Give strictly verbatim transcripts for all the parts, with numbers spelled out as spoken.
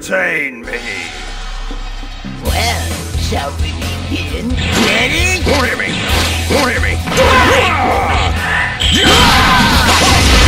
contain me. Well, shall we begin? Ready? Don't hit me! Don't hit me! Watch me! Don't hit me!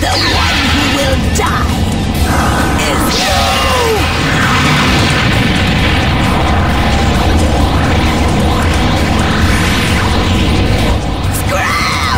The one who will die is you! Scrap!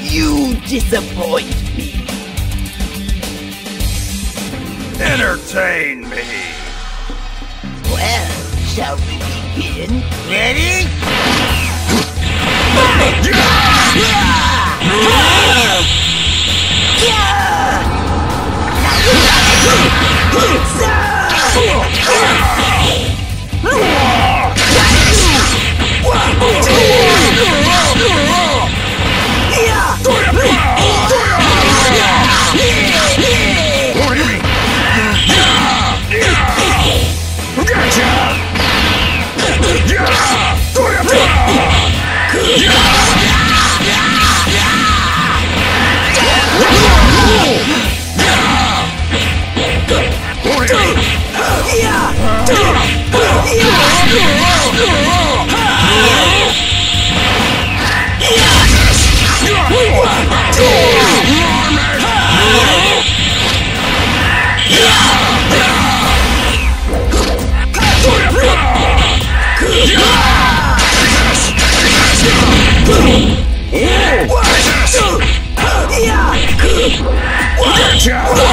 You disappoint me. Entertain me. Well, shall we begin? Ready? Yeah! Yeah!